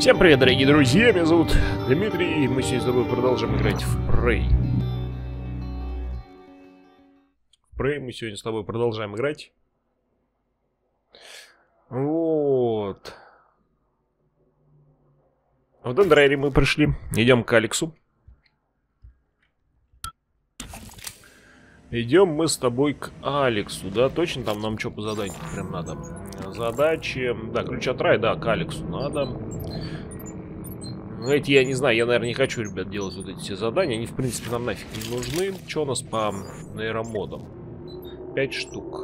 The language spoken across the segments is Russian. Всем привет, дорогие друзья, меня зовут Дмитрий, и мы сегодня с тобой продолжим играть в Prey. Вот. В Дендрайре мы пришли, идем к Алексу. Идем мы с тобой к Алексу, да, точно там нам что по заданию прям надо. Задачи, да, ключ от рая, да, к Алексу надо. Эти, я не знаю, я, наверное, не хочу, ребят, делать вот эти все задания. Они, в принципе, нам нафиг не нужны. Что у нас по нейромодам? 5 штук.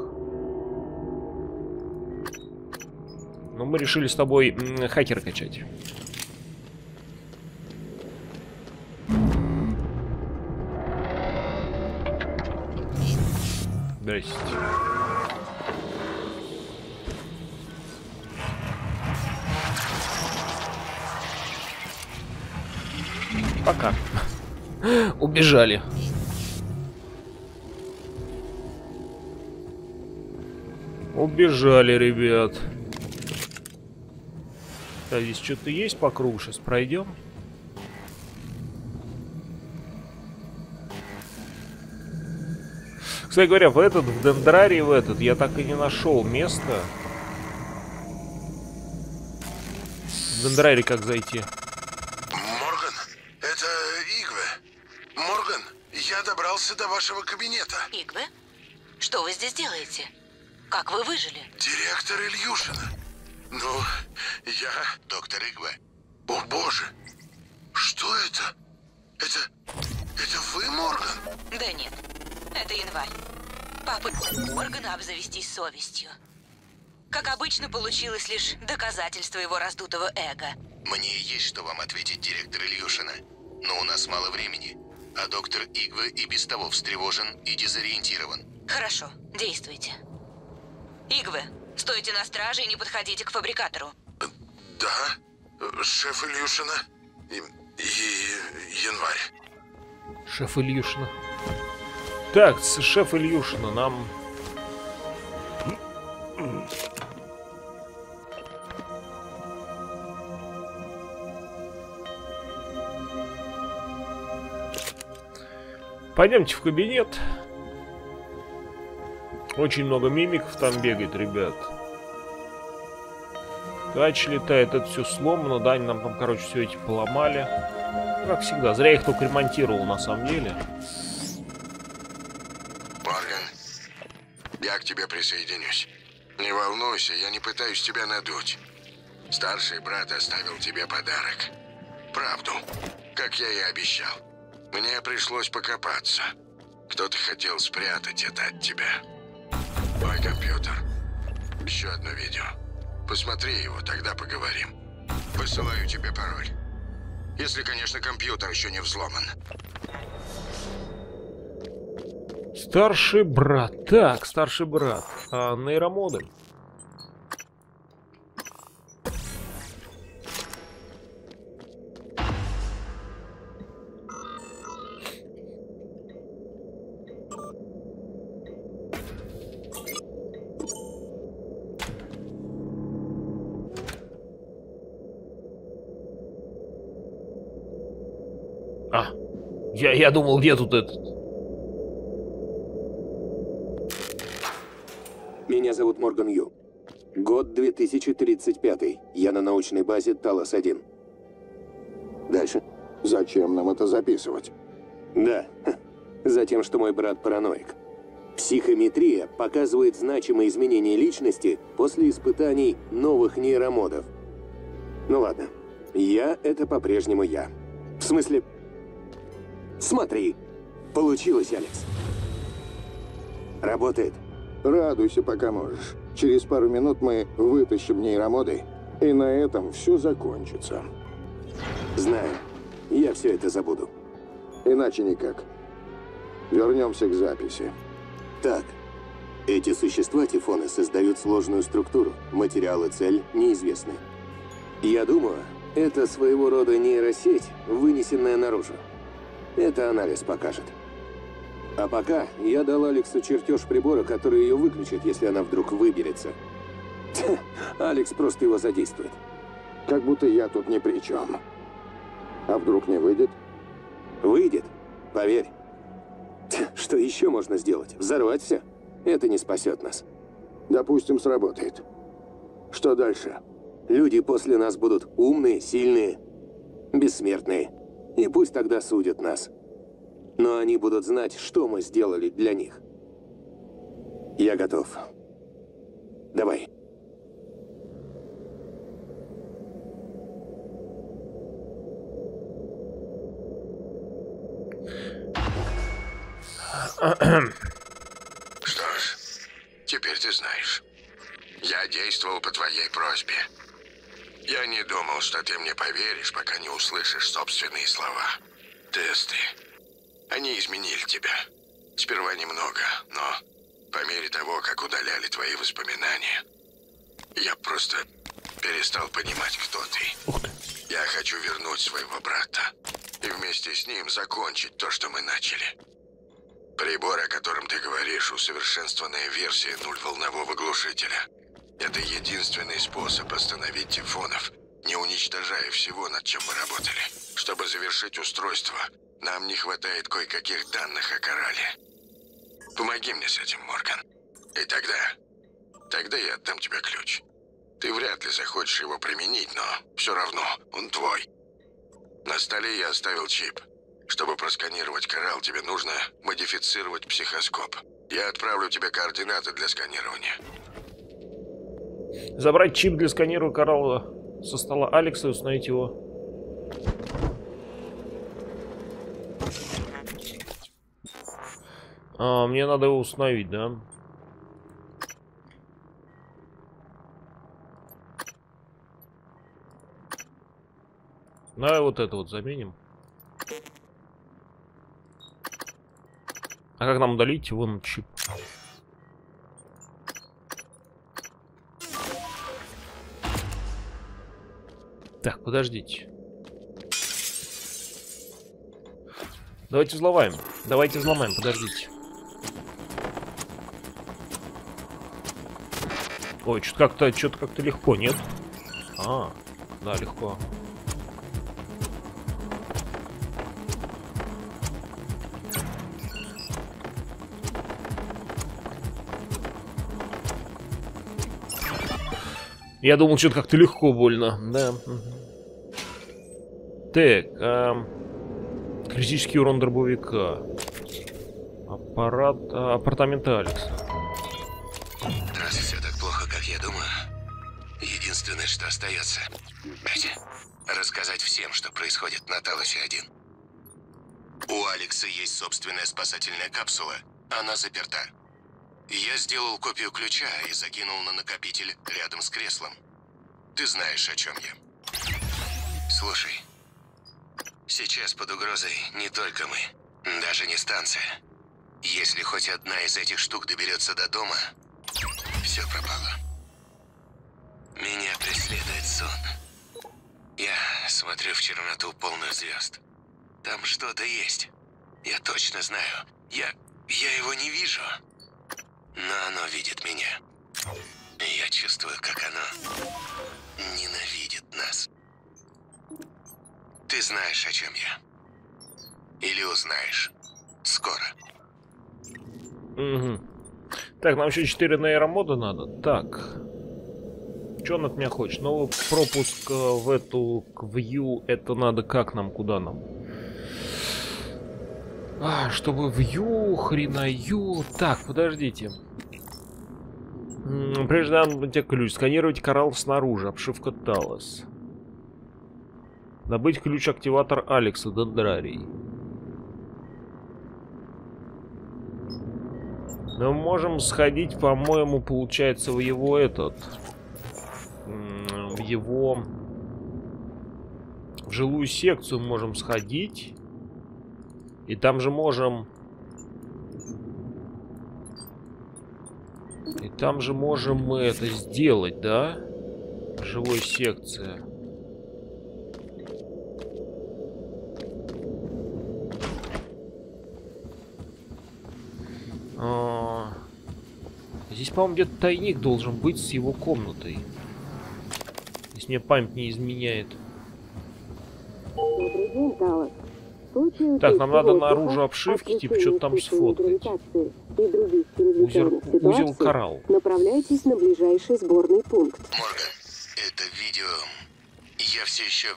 Но мы решили с тобой хакера качать. Здрасте. Пока. Убежали. Убежали, ребят. Да, здесь что-то есть по кругу, сейчас пройдем. Кстати говоря, в этот, в Дендрарий, в этот, я так и не нашел место. В Дендрарий как зайти? Морган, это Игве. Морган, я добрался до вашего кабинета. Игве? Что вы здесь делаете? Как вы выжили? Директор Илюшина. Ну, я... Доктор Игве. О, боже! Что это? Это вы, Морган? Да нет. Это январь. Папа Моргана обзавестись совестью. Как обычно, получилось лишь доказательство его раздутого эго. Мне есть что вам ответить, директор Ильюшина. Но у нас мало времени. А доктор Игве и без того встревожен и дезориентирован. Хорошо, действуйте. Игве, стойте на страже и не подходите к фабрикатору. Да, шеф Ильюшина и январь. Шеф Ильюшина. Так, шеф Ильюшина нам... Пойдемте в кабинет. Очень много мимиков там бегает, ребят. Тач летает, это все сломано, да, они нам там, короче, все эти поломали. Как всегда, зря их только ремонтировал, на самом деле. Я к тебе присоединюсь. Не волнуйся, я не пытаюсь тебя надуть. Старший брат оставил тебе подарок. Правду, как я и обещал. Мне пришлось покопаться. Кто-то хотел спрятать это от тебя. Мой компьютер. Еще одно видео. Посмотри его, тогда поговорим. Посылаю тебе пароль. Если, конечно, компьютер еще не взломан. Старший брат. Так, старший брат. А, нейромоды. А, я думал, где тут этот... Меня зовут Морган Ю. Год 2035. Я на научной базе Талос-1. Дальше. Зачем нам это записывать? Да. Затем, что мой брат параноик. Психометрия показывает значимые изменения личности после испытаний новых нейромодов. Ну ладно. Я — это по-прежнему я. В смысле... Смотри. Получилось, Алекс. Работает. Радуйся, пока можешь. Через пару минут мы вытащим нейромоды, и на этом все закончится. Знаю. Я все это забуду. Иначе никак. Вернемся к записи. Так. Эти существа, Тифоны, создают сложную структуру. Материал и цель неизвестны. Я думаю, это своего рода нейросеть, вынесенная наружу. Это анализ покажет. А пока я дал Алексу чертеж прибора, который ее выключит, если она вдруг выберется. Алекс просто его задействует. Как будто я тут ни при чем. А вдруг не выйдет? Выйдет, поверь. Что еще можно сделать? Взорвать все? Это не спасет нас. Допустим, сработает. Что дальше? Люди после нас будут умные, сильные, бессмертные. И пусть тогда судят нас. Но они будут знать, что мы сделали для них. Я готов. Давай. Что ж, теперь ты знаешь. Я действовал по твоей просьбе. Я не думал, что ты мне поверишь, пока не услышишь собственные слова. Тесты. Они изменили тебя. Сперва немного, но по мере того, как удаляли твои воспоминания, я просто перестал понимать, кто ты. Я хочу вернуть своего брата и вместе с ним закончить то, что мы начали. Прибор, о котором ты говоришь, усовершенствованная версия нуль-волнового глушителя. Это единственный способ остановить Тифонов, не уничтожая всего, над чем мы работали. Чтобы завершить устройство, нам не хватает кое-каких данных о Коралле. Помоги мне с этим, Морган. И тогда я отдам тебе ключ. Ты вряд ли захочешь его применить, но все равно он твой. На столе я оставил чип. Чтобы просканировать Коралл, тебе нужно модифицировать психоскоп. Я отправлю тебе координаты для сканирования. Забрать чип для сканирования Коралла со стола Алекса и установить его. А, мне надо его установить, да? Давай вот это вот заменим. А как нам удалить его на чип? Так, подождите. Давайте взломаем. Давайте взломаем, подождите. Ой, что-то как-то легко, нет? А, да, легко. Я думал, что-то как-то легко, больно. Да. Так. Критический урон дробовика. Аппарат... апартаменты Алекса. Раз все так плохо, как я думаю, единственное, что остается, рассказать всем, что происходит на Талосе-1. У Алекса есть собственная спасательная капсула. Она заперта. Я сделал копию ключа и закинул на накопитель рядом с креслом. Ты знаешь, о чем я. Слушай, сейчас под угрозой не только мы, даже не станция. Если хоть одна из этих штук доберется до дома, все пропало. Меня преследует сон. Я смотрю в черноту, полную звезд. Там что-то есть. Я точно знаю. Я его не вижу. Но оно видит меня. И я чувствую, как оно ненавидит нас. Ты знаешь, о чем я. Или узнаешь. Скоро. Угу. Так, нам еще 4 нейромода надо. Так. Че он от меня хочет? Ну, пропуск в эту вью. Это надо как нам? Куда нам? А, чтобы вью, хренаю. Так, подождите. Прежде надо тебе ключ. Сканировать коралл снаружи. Обшивка Талос. Добыть ключ-активатор Алекса, Дендрарий. Мы можем сходить, по-моему, получается, в его этот... В его... В жилую секцию можем сходить. И там же можем... И там же можем мы это сделать, да? Жилой секция. Здесь, по-моему, где-то тайник должен быть с его комнатой. Если мне память не изменяет. Так, нам надо на оружие обшивки, типа, что-то там сфоткать. Узел Коралл. Направляйтесь на ближайший сборный пункт. Морган, это видео... Я все еще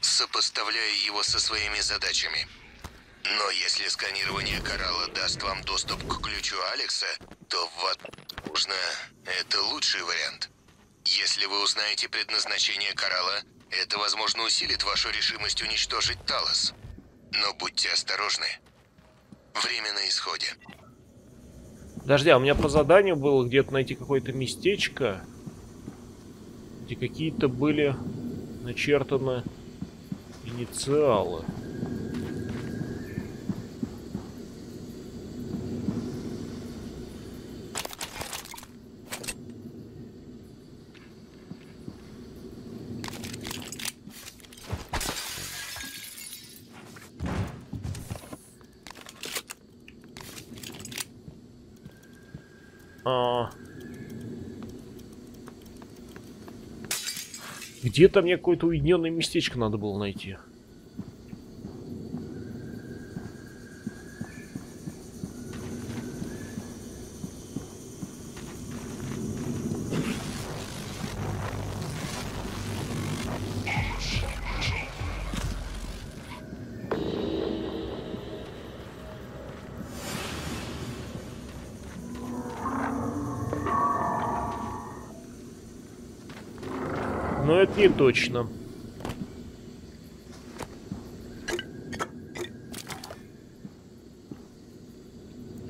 сопоставляю его со своими задачами. Но если сканирование Коралла даст вам доступ к ключу Алекса, то, возможно, это лучший вариант. Если вы узнаете предназначение Коралла, это, возможно, усилит вашу решимость уничтожить Талос. Но будьте осторожны. Время на исходе. Подожди, а у меня по заданию было где-то найти какое-то местечко, где какие-то были начертаны инициалы. Где-то мне какое-то уединенное местечко надо было найти. Не точно.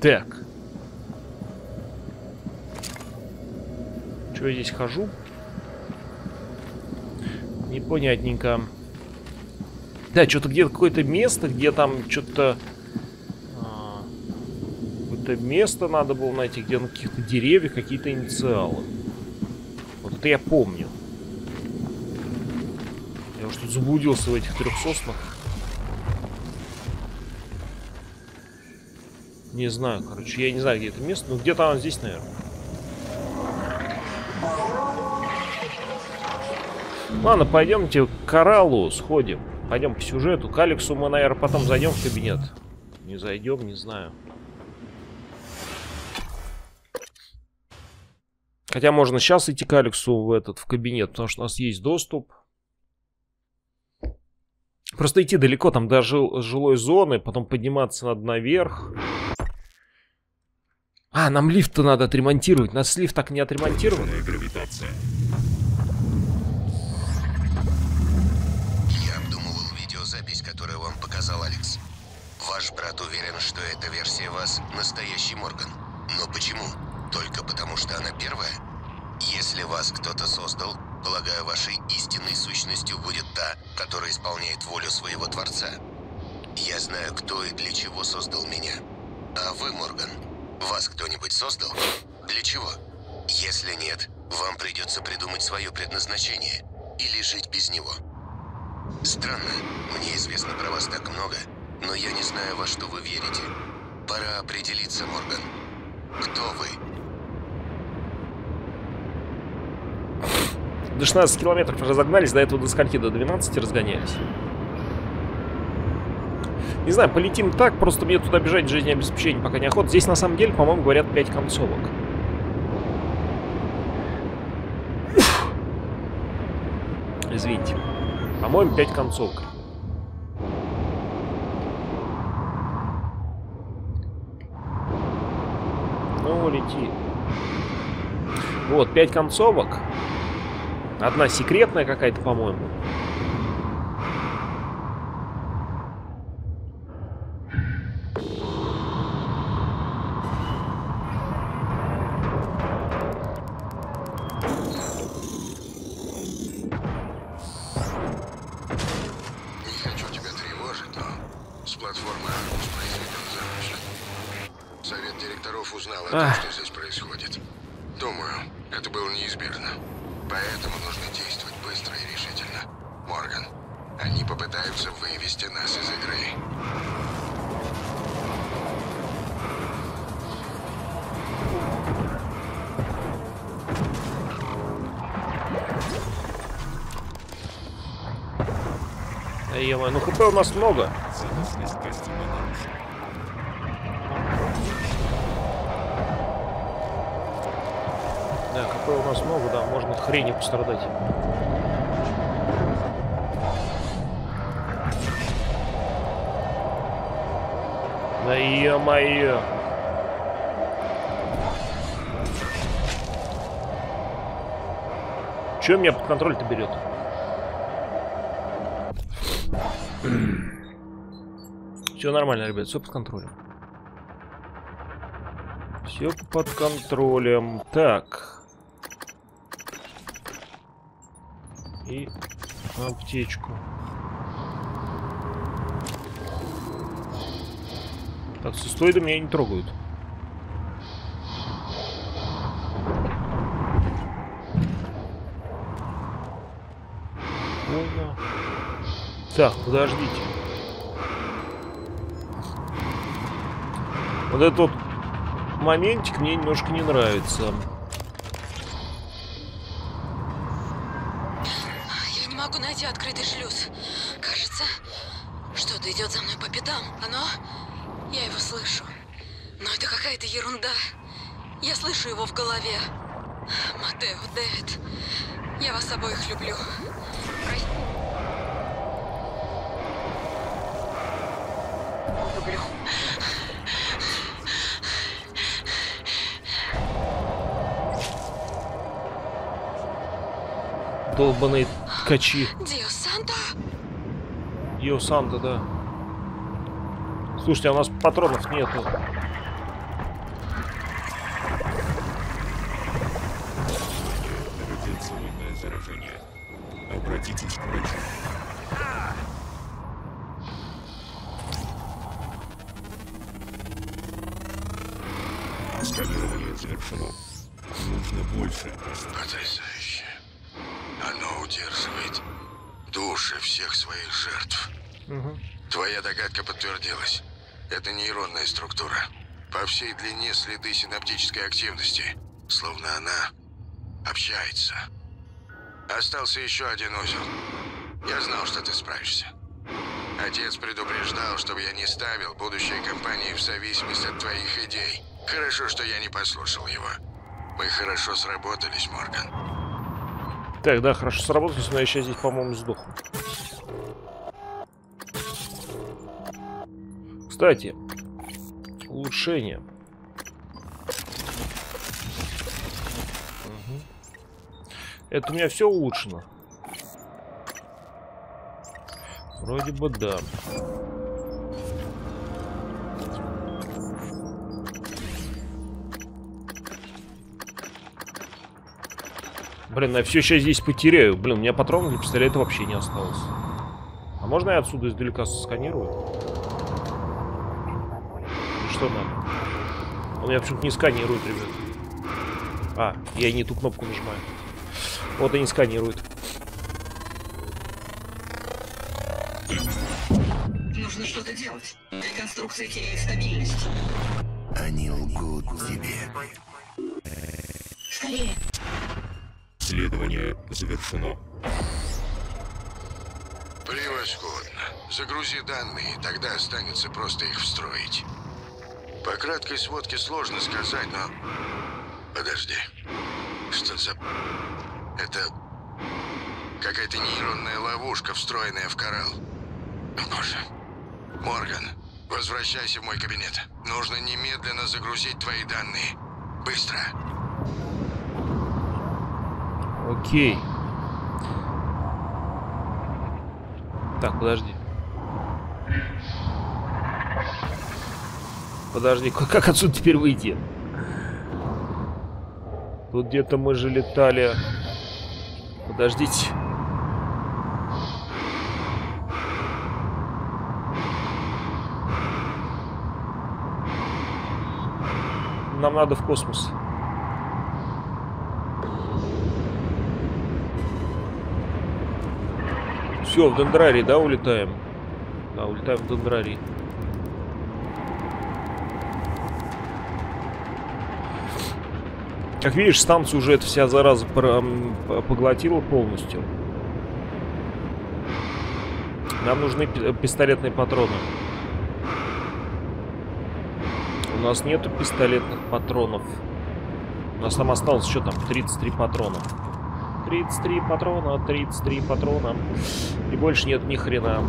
Так. Чего я здесь хожу? Непонятненько. Да, что-то где-то какое-то место, где там что-то... Какое-то место надо было найти, где на каких-то деревьях какие-то инициалы. Вот это я помню. Что заблудился в этих трех соснах. Не знаю, короче, я не знаю, где это место, но где-то оно здесь, наверное. Ладно, пойдемте к Кораллу сходим. Пойдем по сюжету. К Алексу мы, наверное, потом зайдем в кабинет. Не зайдем, не знаю. Хотя можно сейчас идти к Алексу в кабинет, потому что у нас есть доступ. Просто идти далеко, там до жилой зоны, потом подниматься надо наверх. А, нам лифт-то надо отремонтировать. Нас лифт так не отремонтирован. Я обдумывал видеозапись, которую вам показал Алекс. Ваш брат уверен, что эта версия вас настоящий Морган. Но почему? Только потому, что она первая? Если вас кто-то создал... Полагаю, вашей истинной сущностью будет та, которая исполняет волю своего Творца. Я знаю, кто и для чего создал меня. А вы, Морган, вас кто-нибудь создал? Для чего? Если нет, вам придется придумать свое предназначение или жить без него. Странно, мне известно про вас так много, но я не знаю, во что вы верите. Пора определиться, Морган. Кто вы? До 16 километров разогнались, до этого до скольки? До 12 разгонялись. Не знаю, полетим так, просто мне туда бежать, жизнеобеспечение пока неохота. Здесь на самом деле, по-моему, говорят 5 концовок. Извините. По-моему, 5 концовок. Ну, лети. Вот, 5 концовок. Одна секретная какая-то, по-моему. Не хочу тебя тревожить, но с платформы «Аргус» произведен замысел. Совет директоров узнал о том, что здесь происходит. Думаю, это было неизбежно. Поэтому нужно действовать быстро и решительно. Морган, они попытаются вывести нас из игры. -мо, ну хп у нас много. Да, хп у нас много, да, можно от хрени пострадать. Да ё-моё! Чё меня под контроль-то берет? Все нормально, ребят, все под контролем. Все под контролем. Так. И аптечку. Так, сустоиды меня не трогают. Можно. Так, подождите. Вот этот вот моментик мне немножко не нравится. Я не могу найти открытый шлюз. Кажется, что-то идет за мной по пятам. Оно... Я его слышу. Но это какая-то ерунда. Я слышу его в голове. Матео, Дэвид, я вас обоих люблю. Люблю. Долбаные ткачи. Диос Санто. Диос Санто, да. Слушайте, а у нас патронов нету. Радиационное заражение. Обратитесь к врачу. Сканирование завершено. Нужно больше. Потрясающе. Оно удерживает души всех своих жертв. Угу. Твоя догадка подтвердилась. Это нейронная структура. По всей длине следы синаптической активности. Словно она общается. Остался еще один узел. Я знал, что ты справишься. Отец предупреждал, чтобы я не ставил будущее компании в зависимость от твоих идей. Хорошо, что я не послушал его. Мы хорошо сработались, Морган. Так, да, хорошо сработались, но я сейчас здесь, по-моему, сдохну. Кстати, улучшение. Угу. Это у меня все улучшено. Вроде бы да. Блин, я все сейчас здесь потеряю. Блин, у меня патронов для пистолета вообще не осталось. А можно я отсюда издалека сканирую? Что надо? Он меня почему-то не сканирует, ребят. А, я не ту кнопку нажимаю. Вот и не сканирует. Нужно что-то делать. Реконструкция теряет стабильность. Они лгут тебе. Скорее. Следование завершено. Превосходно. Загрузи данные, тогда останется просто их встроить. По краткой сводке сложно сказать, но... Подожди. Что за... Это... Какая-то нейронная ловушка, встроенная в коралл. Боже. Морган, возвращайся в мой кабинет. Нужно немедленно загрузить твои данные. Быстро. Окей. Так, подожди. Подожди, как отсюда теперь выйти? Тут где-то мы же летали. Подождите. Нам надо в космос. Все, в Дендрарий, да, улетаем? Да, улетаем в Дендрарий. Как видишь, станцию уже эта вся зараза поглотила полностью. Нам нужны пистолетные патроны. У нас нету пистолетных патронов. У нас там осталось еще там 33 патрона. 33 патрона, 33 патрона. И больше нет ни хрена.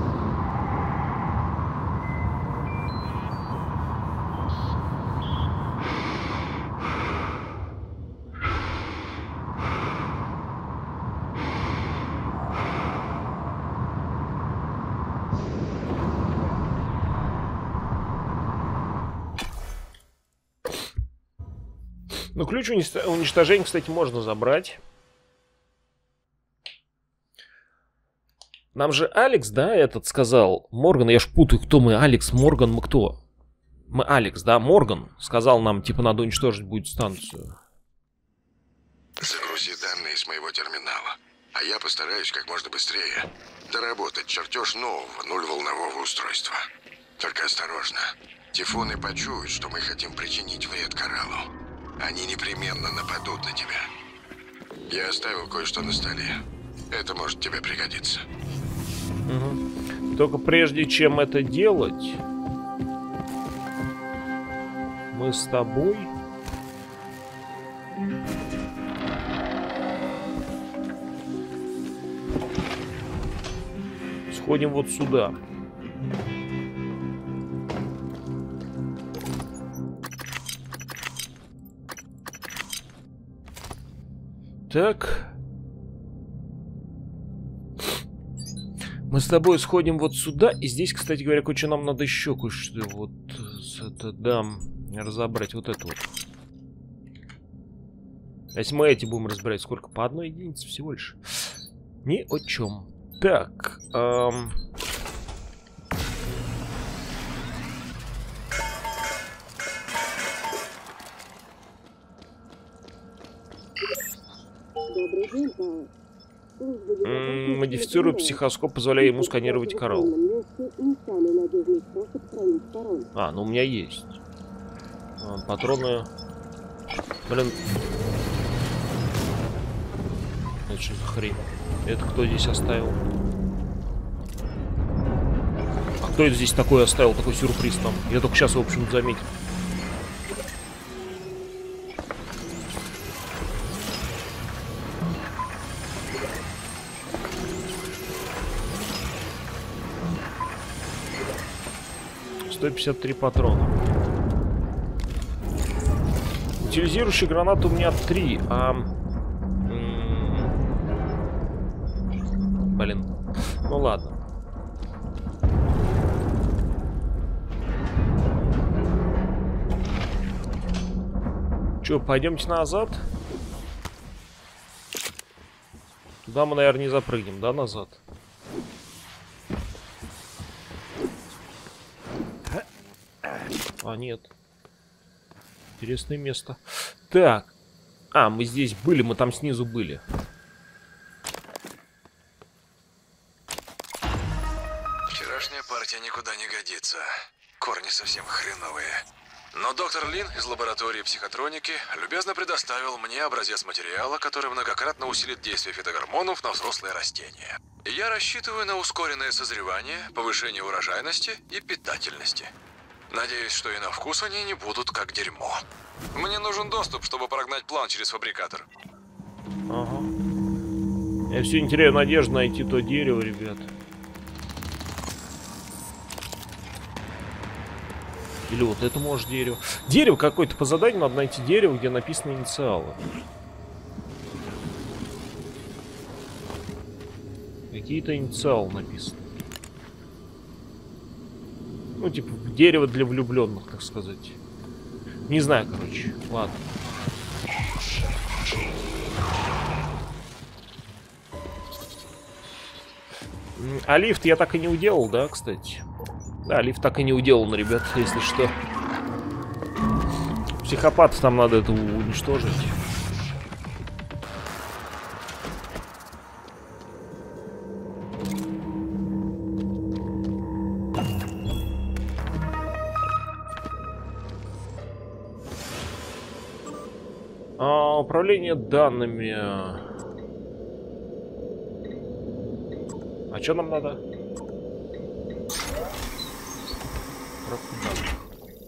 Ну, ключ уничтожения, кстати, можно забрать. Нам же Алекс, да, этот сказал. Морган, я ж путаю, кто мы. Алекс, Морган, мы кто? Мы Алекс, да, Морган сказал нам, типа, надо уничтожить будет станцию. Загрузи данные с моего терминала. А я постараюсь как можно быстрее доработать чертеж нового нуль-волнового устройства. Только осторожно. Тифоны почуют, что мы хотим причинить вред Кораллу. Они непременно нападут на тебя. Я оставил кое-что на столе. Это может тебе пригодиться. Угу. Только прежде чем это делать, мы с тобой сходим вот сюда. Так. Мы с тобой сходим вот сюда. И здесь, кстати говоря, кое-что нам надо еще кое-что вот это дам разобрать. Вот это вот. А если мы эти будем разбирать, сколько? По одной единице всего лишь. Ни о чем. Так. Модифицирую психоскоп, позволяя ему сканировать коралл. А, ну у меня есть. Патроны. Блин. Это что за хрень? Это кто здесь оставил? А кто это здесь такой оставил? Такой сюрприз там. Я только сейчас, в общем, заметил. Патрона. Утилизирующий гранату у меня 3, а... Блин. Ну ладно. Че, пойдемте назад? Туда мы, наверное, не запрыгнем, да, назад? А, нет. Интересное место. Так. А, мы здесь были, мы там снизу были. Вчерашняя партия никуда не годится. Корни совсем хреновые. Но доктор Лин из лаборатории психотроники любезно предоставил мне образец материала, который многократно усилит действие фитогормонов на взрослые растения. Я рассчитываю на ускоренное созревание, повышение урожайности и питательности. Надеюсь, что и на вкус они не будут как дерьмо. Мне нужен доступ, чтобы прогнать план через фабрикатор. Ага. Я все не теряю надежду найти то дерево, ребят. Или вот это, может, дерево. Дерево какое-то по заданию, надо найти дерево, где написаны инициалы. Какие-то инициалы написаны. Ну, типа, дерево для влюбленных, так сказать. Не знаю, короче. Ладно. А лифт я так и не уделал, да, кстати? Да, лифт так и не уделан, ребят, если что. Психопатов там надо это уничтожить. Управление данными. А что нам надо? просто не надо.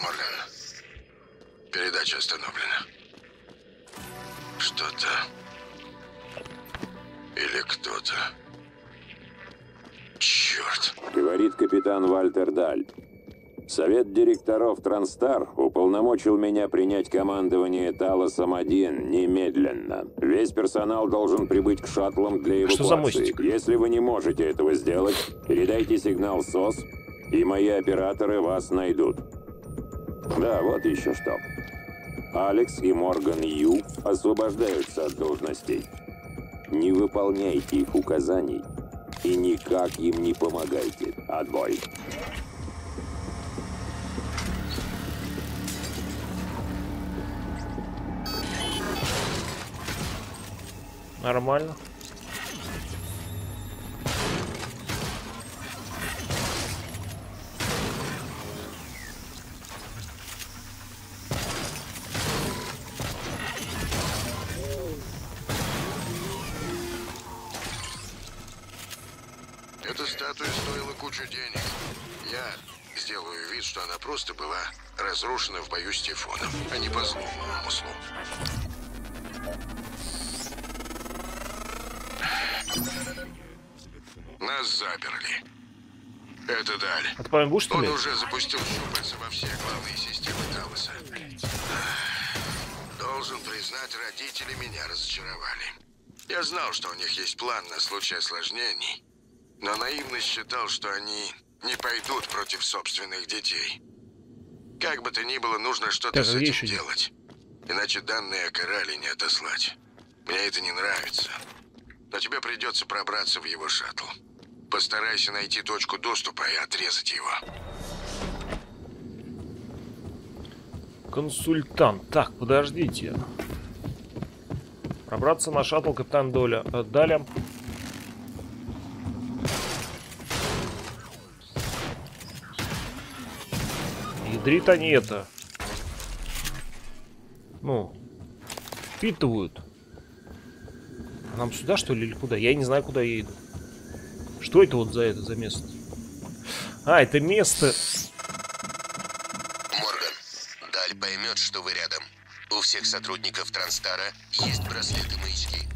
Морган, передача остановлена. Что-то или кто-то. Черт! Говорит капитан Вальтер Даль. Совет директоров Транстар уполномочил меня принять командование Талосом-1 немедленно. Весь персонал должен прибыть к шаттлам для эвакуации. Если вы не можете этого сделать, передайте сигнал СОС, и мои операторы вас найдут. Да, вот еще что. Алекс и Морган Ю освобождаются от должностей. Не выполняйте их указаний и никак им не помогайте. Отбой. Нормально. Эта статуя стоила кучу денег. Я сделаю вид, что она просто была разрушена в бою с Тифоном, а не по злому умыслу. Нас заперли. Это Даль. Отправим гуш, что ли? Он уже запустил щупальца во все главные системы Талоса. Должен признать, родители меня разочаровали. Я знал, что у них есть план на случай осложнений, но наивно считал, что они не пойдут против собственных детей. Как бы то ни было, нужно что-то с этим делать. Иначе данные о Корале не отослать. Мне это не нравится. Но тебе придется пробраться в его шаттл. Постарайся найти точку доступа и отрезать его. Консультант. Так, подождите. Пробраться на шаттл капитан Даля. Ядрит они это. Ну, впитывают. Нам сюда, что ли, или куда? Я не знаю, куда я иду. Что это вот за это за место? А, это место... Морган, Даль поймет, что вы рядом. У всех сотрудников Транстара есть браслеты-маячки.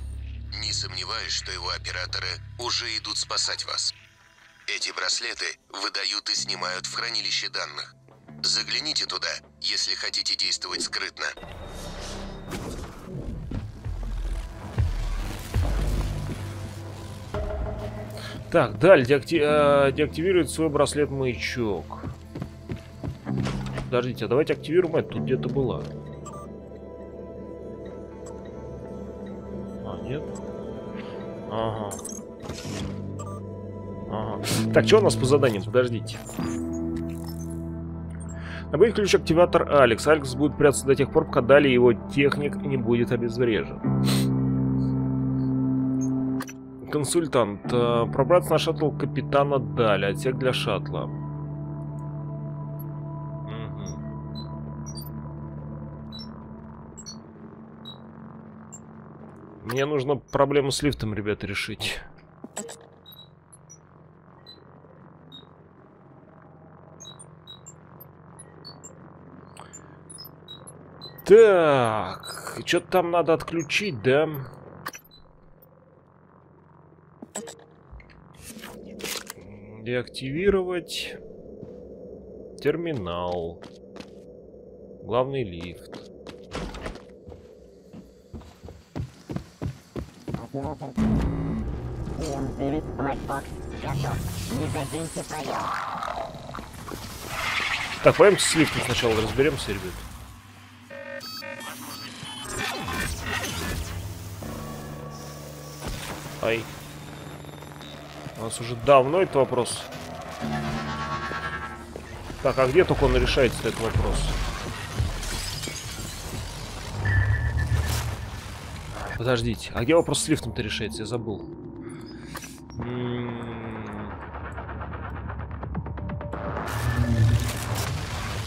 Не сомневаюсь, что его операторы уже идут спасать вас. Эти браслеты выдают и снимают в хранилище данных. Загляните туда, если хотите действовать скрытно. Так, Даль деактивирует свой браслет-маячок. Подождите, а давайте активируем это. Тут где-то была. А, нет. Ага. Ага. Так, что у нас по заданиям? Подождите. Добавить ключ-активатор Алекс. Алекс будет прятаться до тех пор, пока Даль его техник не будет обезврежен. Консультант. Пробраться на шаттл капитана Даля. Отсек для шаттла. Угу. Мне нужно проблему с лифтом, ребята, решить. Так. Что-то там надо отключить, да? Деактивировать терминал, главный лифт. NSN-9 Blackbox готов. Не заденьте проем. Так, пойдем с лифтом сначала разберемся, ребят. Ай. У нас уже давно этот вопрос. Так, а где только он решается, этот вопрос? Подождите, а где вопрос с лифтом-то решается? Я забыл.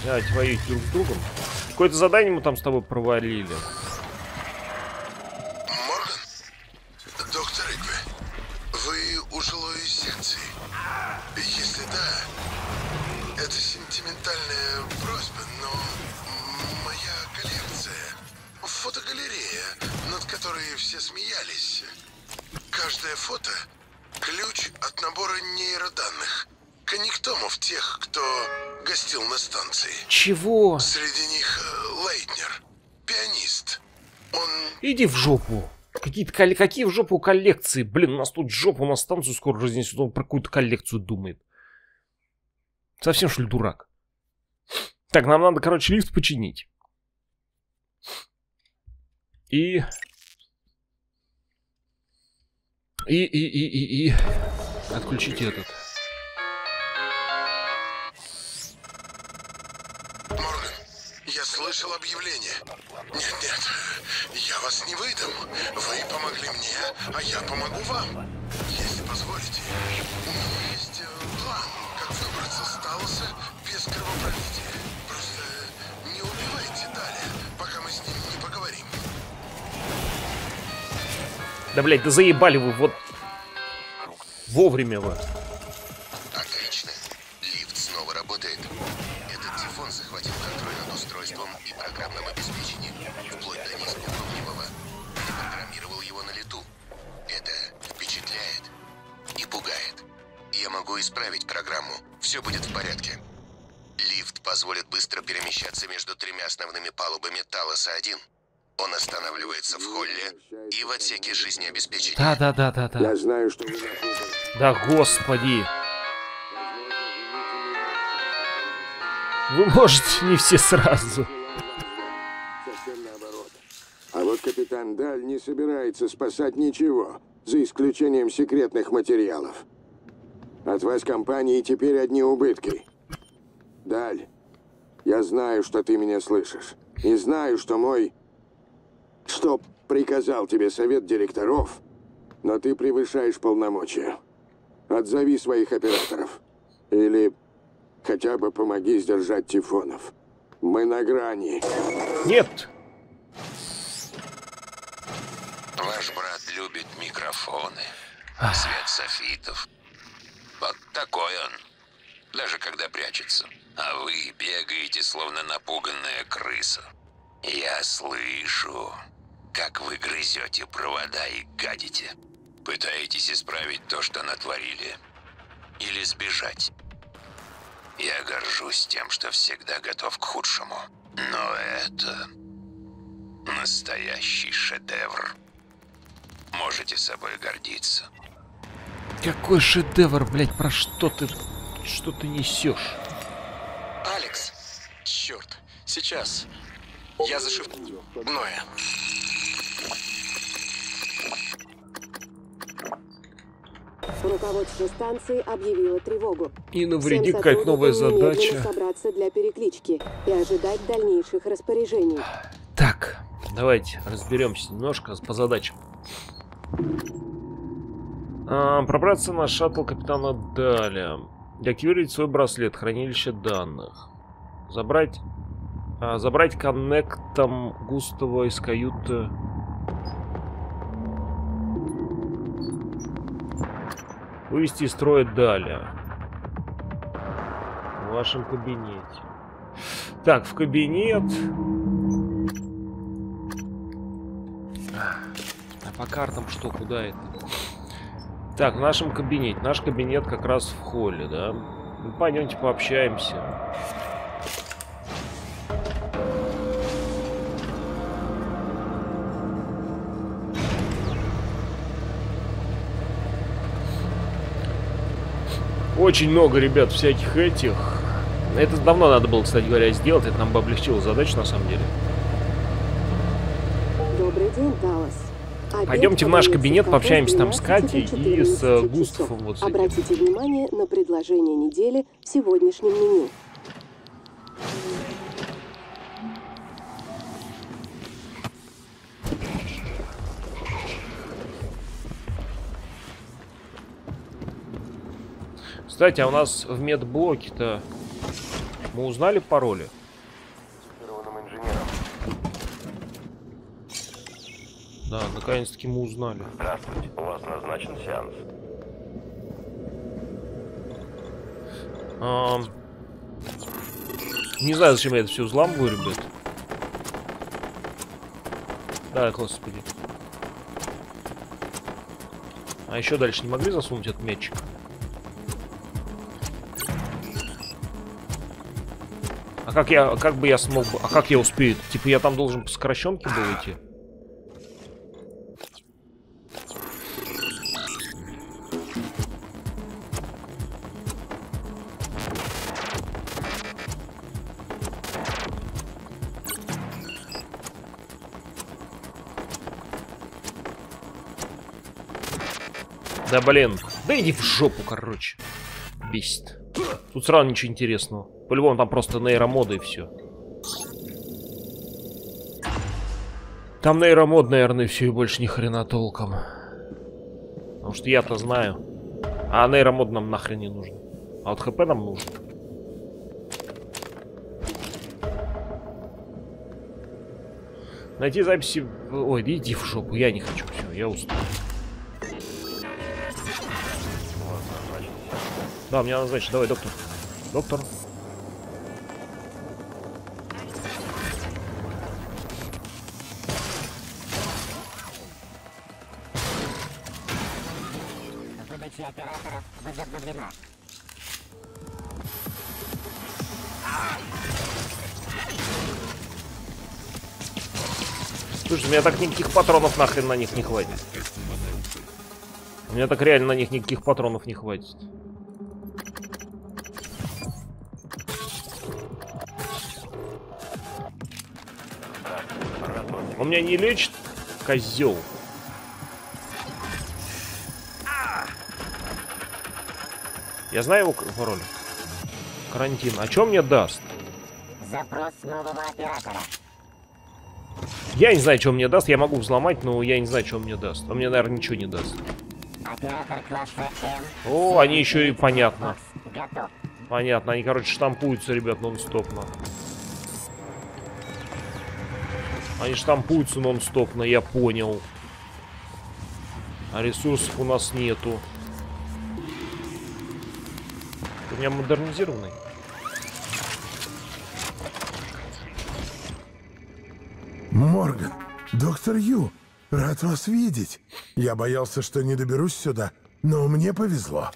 Давайте воюйте друг с другом. Какое-то задание мы там с тобой провалили. Морган? Доктор Игве. Да, это сентиментальная просьба, но моя коллекция, фотогалерея, над которой все смеялись. Каждое фото – ключ от набора нейроданных, коннектомов тех, кто гостил на станции. Чего? Среди них Лейтнер, пианист. Он... Иди в жопу. Какие в жопу коллекции? Блин, у нас тут жопу, у нас станцию скоро разнесет, он про какую-то коллекцию думает. Совсем что ли дурак? Так, нам надо, короче, лифт починить. И отключить этот. Морган, я слышал объявление. Нет, я вас не выдам. Вы помогли мне, а я помогу вам. Если позволите. У меня есть план, как выбраться с Талоса без кровопролития. Просто не убивайте Даля, пока мы с ним не поговорим. Да, блядь, да заебали вы, вот. Вовремя вы. Отлично. Лифт снова работает. Этот Тифон захватил контроль над устройством и программным обеспечением, вплоть до низкоуровневого. И программировал его на лету. Это впечатляет и пугает. Я могу исправить программу. Все будет в порядке. Лифт позволит быстро перемещаться между тремя основными палубами Талоса-1. Он останавливается в холле и в отсеке жизнеобеспечения. Да. Я знаю, что... Да господи. Вы можете не все сразу. Совсем наоборот. А вот капитан Даль не собирается спасать ничего, за исключением секретных материалов. От вас, компании, теперь одни убытки. Даль, я знаю, что ты меня слышишь. И знаю, что мой... Что приказал тебе совет директоров, но ты превышаешь полномочия. Отзови своих операторов. Или хотя бы помоги сдержать Тифонов. Мы на грани. Нет! Ваш брат любит микрофоны, свет софитов. Вот такой он. Даже когда прячется. А вы бегаете, словно напуганная крыса. Я слышу... Как вы грызете провода и гадите? Пытаетесь исправить то, что натворили? Или сбежать? Я горжусь тем, что всегда готов к худшему. Но это... настоящий шедевр. Можете собой гордиться. Какой шедевр, блядь, про что ты... Что ты несешь? Алекс! Черт, сейчас. Я зашифрую. Ноя. Руководство станции объявило тревогу. И навреди, как новая задача. Собраться для переклички и ожидать дальнейших распоряжений. Так, давайте разберемся немножко по задачам. Пробраться на шаттл капитана Даля. Деактивировать свой браслет, хранилище данных. Забрать коннектом Густава из каюты. Вывести из строя Даля. В вашем кабинете. Так, в кабинет. А по картам что, куда это? Так, в нашем кабинете. Наш кабинет как раз в холле, да? Ну, пойдемте пообщаемся. Очень много, ребят, всяких этих. Это давно надо было, кстати говоря, сделать. Это нам бы облегчило задачу, на самом деле. Добрый день, Талос. Пойдемте в наш кабинет, пообщаемся там с Катей и с Густавом. Вот с этим. Обратите внимание на предложение недели в сегодняшнем меню. Кстати, а у нас в медблоке-то мы узнали пароли? Да, наконец-таки мы узнали. Здравствуйте, у вас назначен сеанс. Не знаю, зачем я это все взламываю, ребят. Да, господи. А еще дальше не могли засунуть этот мячик? А как я, как бы я смог, а как я успею? Типа я там должен по сокращенке был идти? Да блин, да иди в жопу, короче. Бесит. Тут сразу ничего интересного. По-любому там просто нейромоды и все. Там нейромод, наверное, все и больше ни хрена толком. Потому что я-то знаю. А нейромод нам нахрен не нужен. А вот ХП нам нужен. Найти записи... Ой, да иди в жопу, я не хочу. Все, я устал. Да, мне назначили. Давай, доктор. Доктор. Слушай, у меня так никаких патронов нахрен на них не хватит. У меня так реально на них никаких патронов не хватит. Он меня не лечит, козел. Я знаю его пароль. Карантин. А что мне даст? Запрос нового оператора. Я не знаю, что мне даст. Я могу взломать, но я не знаю, что мне даст. Он мне, наверное, ничего не даст. Оператор класса М. О, они еще и понятно. Готов. Понятно. Они, короче, штампуются, ребят, нон-стопно. Они штампуются нон-стопно, я понял. А ресурсов у нас нету. У меня модернизированный. Морган, доктор Ю, рад вас видеть. Я боялся, что не доберусь сюда, но мне повезло.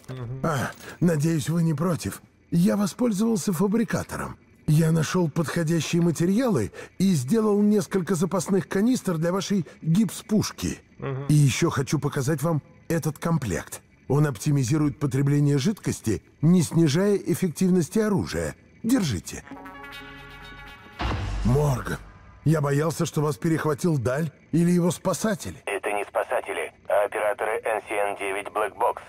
Надеюсь, вы не против. Я воспользовался фабрикатором. Я нашел подходящие материалы и сделал несколько запасных канистр для вашей гипс-пушки. И еще хочу показать вам этот комплект. Он оптимизирует потребление жидкости, не снижая эффективности оружия. Держите. Морган, я боялся, что вас перехватил Даль или его спасатели. Это не спасатели, а операторы NSN-9 Blackbox.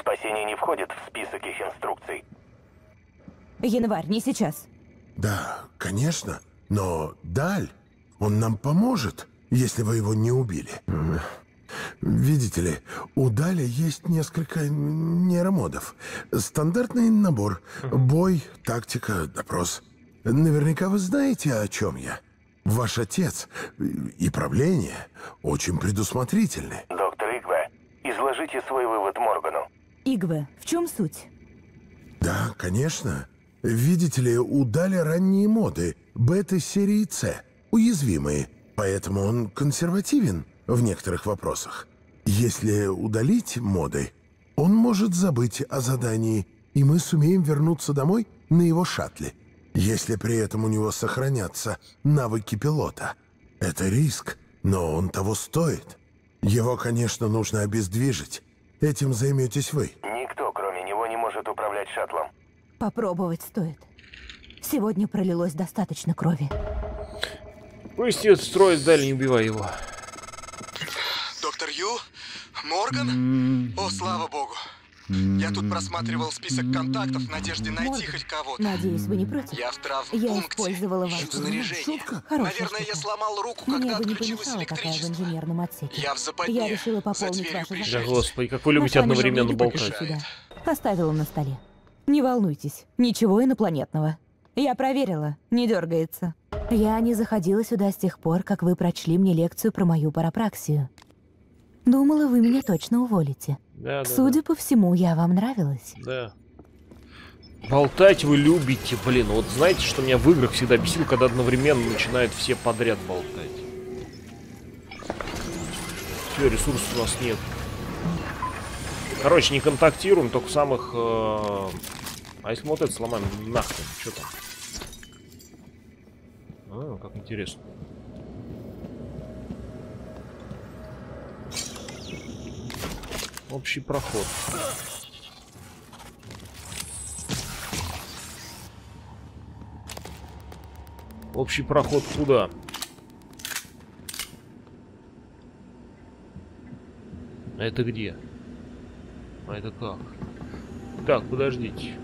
Спасение не входит в список их инструкций. Январь, не сейчас. Да, конечно, но Даль, он нам поможет, если вы его не убили. Видите ли, у Даля есть несколько нейромодов. Стандартный набор, бой, тактика, допрос. Наверняка вы знаете, о чем я. Ваш отец и правление очень предусмотрительны. Доктор Игве, изложите свой вывод Моргану. Игве, в чем суть? Да, конечно. Видите ли, у Даля ранние моды, беты серии С, уязвимые, поэтому он консервативен в некоторых вопросах. Если удалить моды, он может забыть о задании, и мы сумеем вернуться домой на его шаттле. Если при этом у него сохранятся навыки пилота, это риск, но он того стоит. Его, конечно, нужно обездвижить. Этим займетесь вы. Никто, кроме него, не может управлять шаттлом. Попробовать стоит. Сегодня пролилось достаточно крови. Пусть ее строит Даль, не убивай его. Доктор Ю? Морган? О, слава богу. Я тут просматривал список контактов в надежде найти хоть кого-то. Надеюсь, вы не против? Я в травмпункте. Шутка? Наверное, я сломал руку, когда отключилось электричество. Я в западне. Я решила пополнить вашу жизнь. Да, господи, как вы любите одновременно болтать. Оставила на столе. Не волнуйтесь, ничего инопланетного. Я проверила, не дергается. Я не заходила сюда с тех пор, как вы прочли мне лекцию про мою парапраксию. Думала, вы меня точно уволите. Да, да, судя по всему, я вам нравилась. Да. Болтать вы любите, блин. Вот знаете, что меня в играх всегда бесило, когда одновременно начинают все подряд болтать. Все, ресурсов у нас нет. Короче, не контактируем, только самых... А если мы вот это сломаем, нахрен, что там? А, как интересно. Общий проход. Общий проход куда? А это где? А это как? Так, подождите.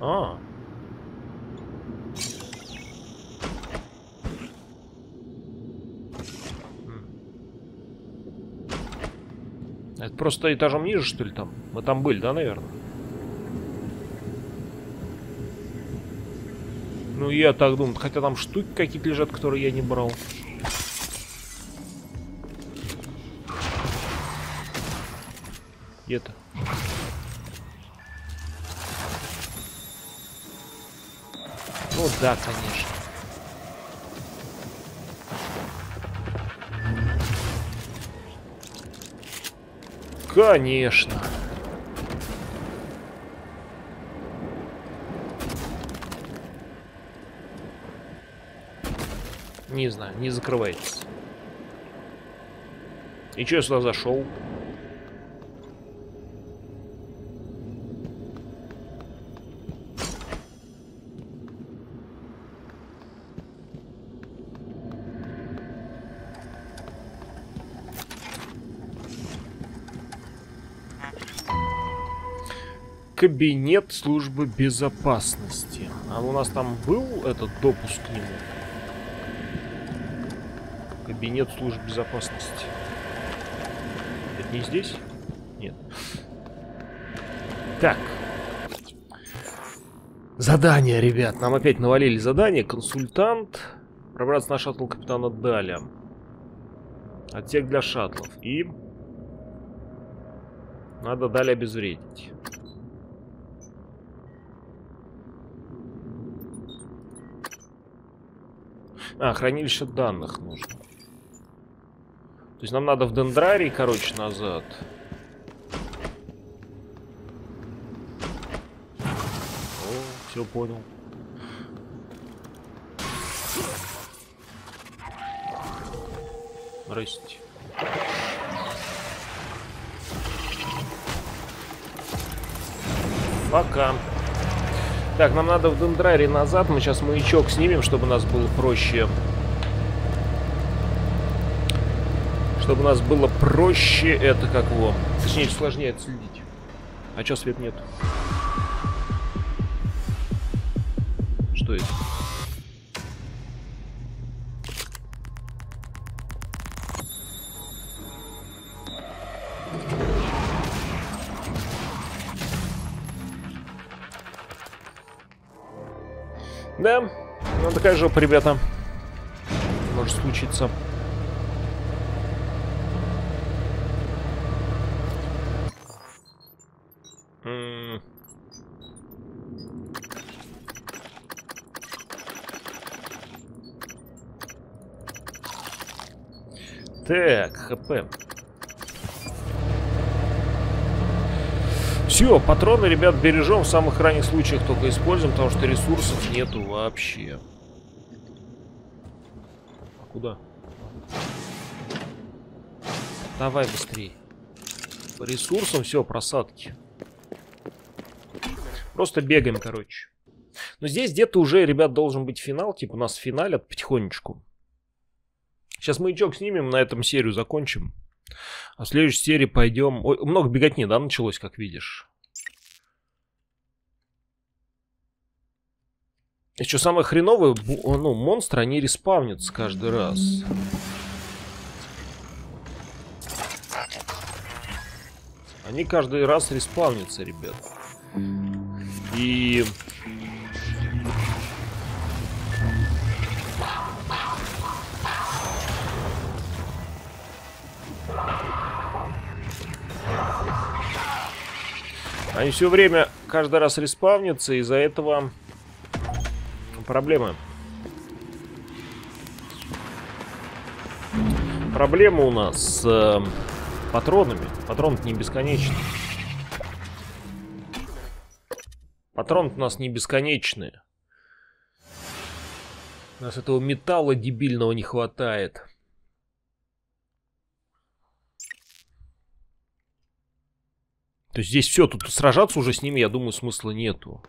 А. Это просто этажом ниже, что ли, там? Мы там были, да, наверное? Ну, я так думаю. Хотя там штуки какие-то лежат, которые я не брал. Где-то. Ну да, конечно. Конечно. Не знаю, не закрывается. И что я сюда зашел? Кабинет службы безопасности. А у нас там был этот допуск к нему? Кабинет службы безопасности. Это не здесь? Нет. Так. Задание, ребят. Нам опять навалили задание. Консультант. Пробраться на шаттл капитана Даля. Отсек для шаттлов. И... надо Даля обезвредить. А, хранилище данных нужно. То есть нам надо в Дендрарий, короче, назад. О, все понял. Здрасте. Пока. Так, нам надо в Дендрайре назад. Мы сейчас маячок снимем, чтобы нас было проще. Чтобы нас было проще это как его. Точнее, сложнее отследить. А чё свет нет? Что это? Да, ну такая жопа, ребята. Может случиться. Так, ХП. Все, патроны, ребят, бережем, в самых ранних случаях только используем, потому что ресурсов нету вообще. А куда? Давай быстрее. По ресурсам все, просадки. Просто бегаем, короче. Но здесь где-то уже, ребят, должен быть финал, типа у нас финалят потихонечку. Сейчас маячок снимем, на этом серию закончим. А в следующей серии пойдем... Ой, много беготни, да, началось, как видишь. Еще самое хреновое, ну, монстры, они респавнятся каждый раз. Они каждый раз респавнятся, ребят. И... Они все время, каждый раз респавнятся, и из-за этого проблемы. Проблема у нас с патронами. Патрон не бесконечный. Патроны у нас не бесконечные. У нас этого металла дебильного не хватает. То есть здесь все, тут сражаться уже с ними, я думаю, смысла нету.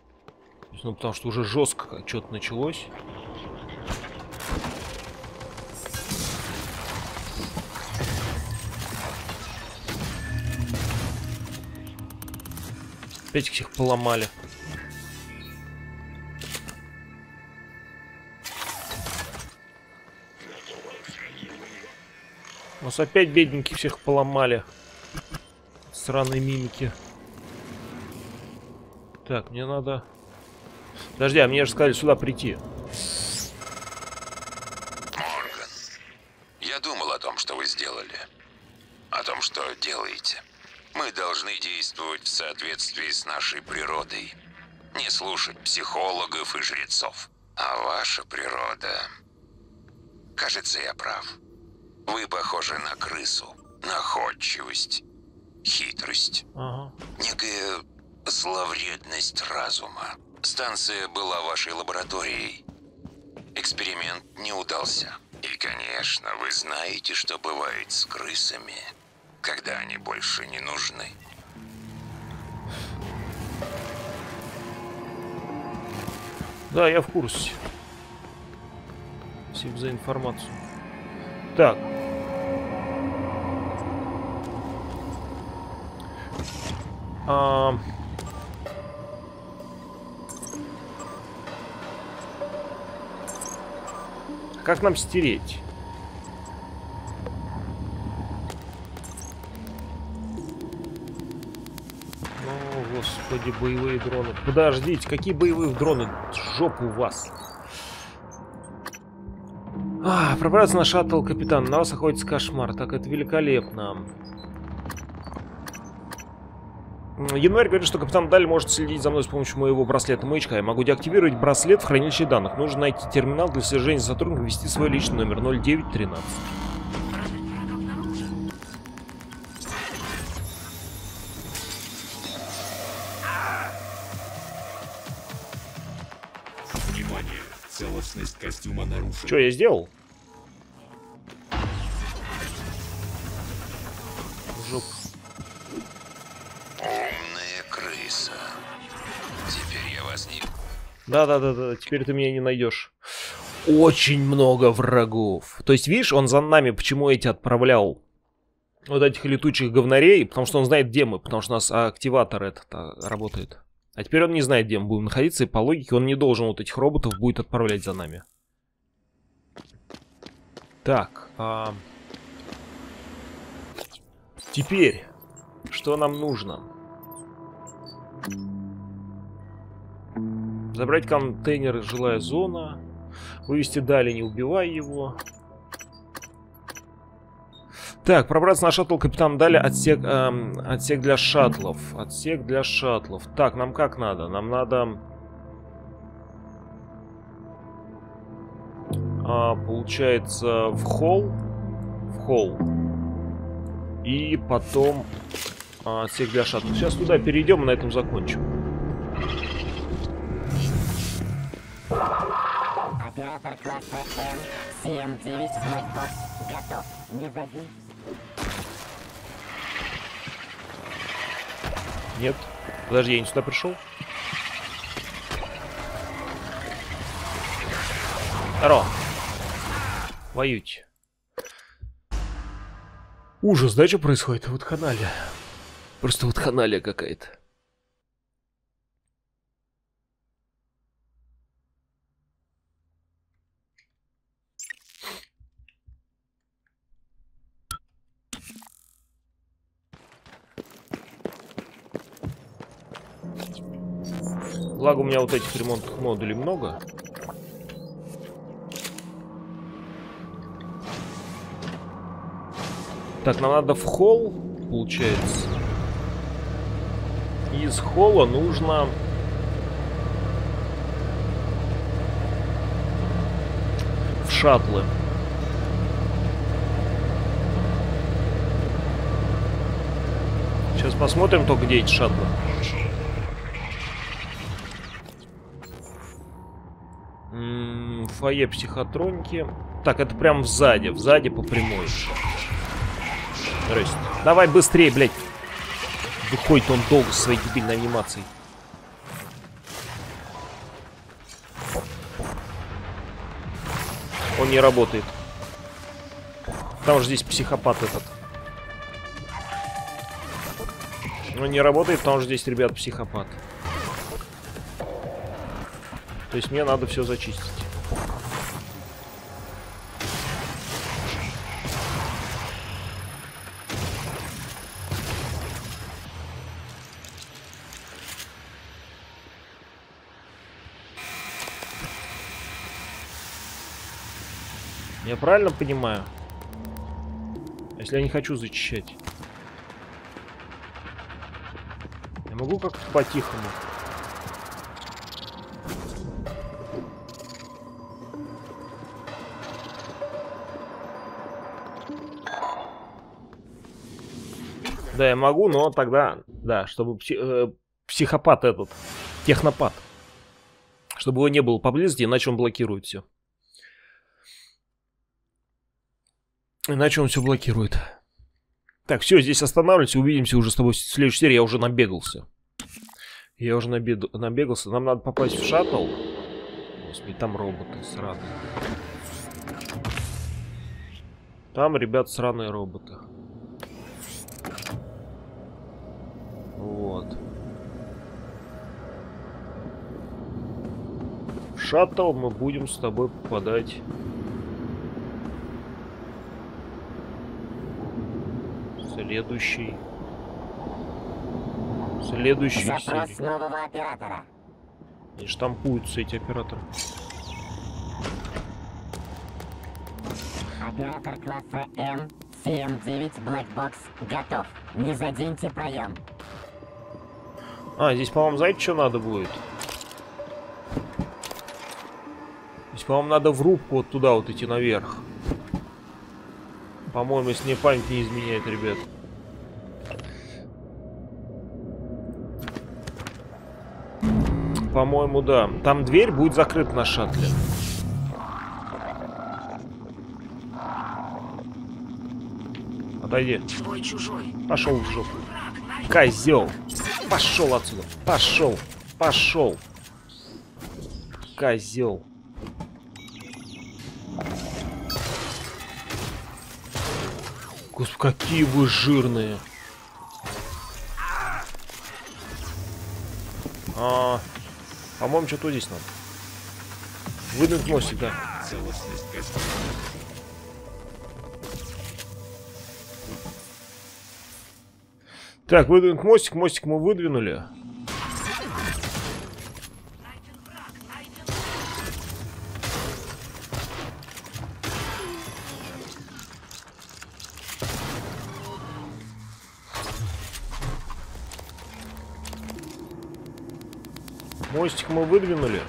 Ну, потому что уже жестко что-то началось. Опять их всех поломали. У нас опять бедненьких всех поломали. Сраные мимики. Так, мне надо... Подожди, а мне же сказали сюда прийти. Морган, я думал о том, что вы сделали. О том, что делаете. Мы должны действовать в соответствии с нашей природой. Не слушать психологов и жрецов. А ваша природа... Кажется, я прав. Вы похожи на крысу, находчивость, хитрость, некая зловредность разума. Станция была вашей лабораторией. Эксперимент не удался. И, конечно, вы знаете, что бывает с крысами, когда они больше не нужны. Да, я в курсе. Спасибо за информацию. Так. Как нам стереть? О, господи, боевые дроны. Подождите, какие боевые дроны? Жопу у вас. Пробраться на шаттл, капитан. На вас охотится кошмар. Так, это великолепно. Январь говорит, что капитан Даль может следить за мной с помощью моего браслета-маячка. Я могу деактивировать браслет в хранилище данных. Нужно найти терминал для слежения за сотрудником и ввести свой личный номер 0913. Внимание! Целостность костюма нарушена. Что я сделал? Жоп. Да-да-да, теперь ты меня не найдешь. Очень много врагов. То есть, видишь, он за нами, почему эти отправлял вот этих летучих говнарей, потому что он знает, где мы, потому что у нас активатор этот работает. А теперь он не знает, где мы будем находиться, и по логике он не должен вот этих роботов будет отправлять за нами. Так, теперь, что нам нужно? Забрать контейнер «Жилая зона». Вывести далее, не убивай его. Так, пробраться на шаттл капитана Даля. Отсек для шаттлов. Отсек для шаттлов. Так, нам как надо? Нам надо... получается, в холл. В холл. И потом отсек для шаттлов. Сейчас туда перейдем и на этом закончим. Оператор класса NSN-9 Blackbox готов. Не вводи. Нет. Подожди, я не сюда пришел. Здорово. Воюйте. Ужас, да, что происходит? Вот ханалия. Просто вот ханалия какая-то. Благо у меня вот этих ремонтных модулей много. Так, нам надо в холл, получается. И из холла нужно в шаттлы. Сейчас посмотрим только, где эти шаттлы. Фойе психотроники. Так, это прям сзади. Сзади по прямой. Здрасте. Давай быстрее, блядь. Выходит он долго со своей дебильной анимацией. Он не работает. Там же здесь психопат этот. Он не работает, потому что здесь, ребят, психопат. То есть мне надо все зачистить. Я правильно понимаю? Если я не хочу зачищать, я могу как-то по-тихому. Да, я могу, но тогда, да, чтобы психопат этот, технопат, чтобы его не было поблизости, иначе он блокирует все. Иначе он все блокирует. Так, все, здесь останавливаемся. Увидимся уже с тобой в следующей серии. Я уже набегался. Я уже набегался. Нам надо попасть в шаттл. Господи, там роботы сраные. Там, ребят, сраные роботы. Вот. В шаттл мы будем с тобой попадать... Следующий Запрос нового оператора. И штампуются эти операторы. Оператор класса N-7-9 Blackbox готов. Не заденьте проем. А, здесь, по-моему, знаете, что надо будет? Здесь, по-моему, надо в рубку вот туда вот идти наверх. По-моему, если мне память не изменяет, ребят. По-моему, да. Там дверь будет закрыта на шаттле. Отойди. Пошел в жопу. Козел. Пошел отсюда. Пошел. Козел. Господи, какие вы жирные. По-моему, что-то здесь надо. Выдвинуть носик, да. Так, выдвинуть мостик. Мостик мы выдвинули. Мостик мы выдвинули.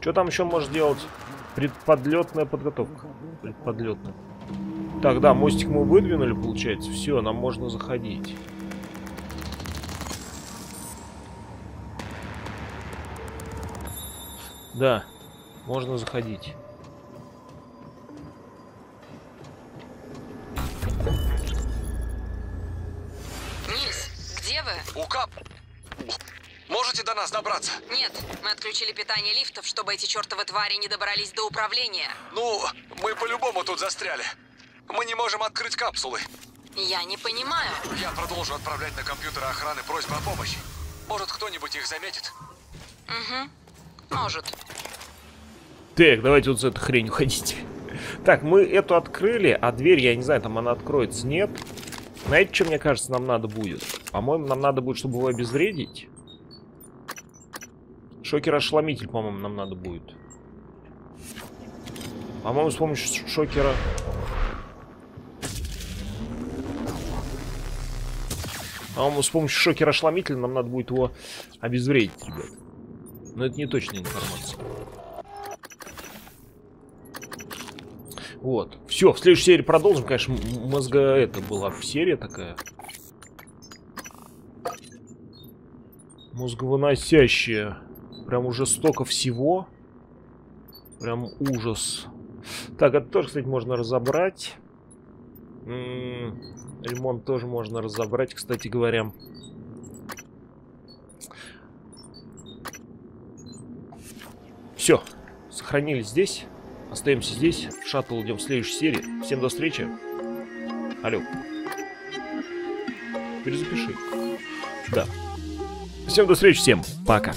Что там еще может делать? Предподлетная подготовка. Предподлетная. Так, да, мостик мы выдвинули, получается. Все, нам можно заходить. Да, можно заходить. Мисс, где вы? Укап. Можете до нас добраться? Нет, мы отключили питание лифтов, чтобы эти чертовы твари не добрались до управления. Ну, мы по-любому тут застряли. Мы не можем открыть капсулы. Я не понимаю. Я продолжу отправлять на компьютеры охраны просьбы о помощи. Может, кто-нибудь их заметит? Угу. Может. Так, давайте вот с этой хренью ходите. Так, мы эту открыли, а дверь, я не знаю, там она откроется, нет. Знаете, что, мне кажется, нам надо будет? По-моему, нам надо будет, чтобы его обезвредить. Шокер-ошеломитель, по-моему, нам надо будет. По-моему, с помощью шокера... А он с помощью шокера-ошеломителя нам надо будет его обезвредить, ребят. Но это не точная информация. Вот. Все, в следующей серии продолжим. Конечно, мозга это была серия такая. Мозговыносящая. Прям уже столько всего. Прям ужас. Так, это тоже, кстати, можно разобрать. Ремонт тоже можно разобрать, кстати говоря. Все. Сохранились здесь. Остаемся здесь. В шаттл идем в следующей серии. Всем до встречи. Алло. Перезапиши. Да. Всем до встречи. Всем пока.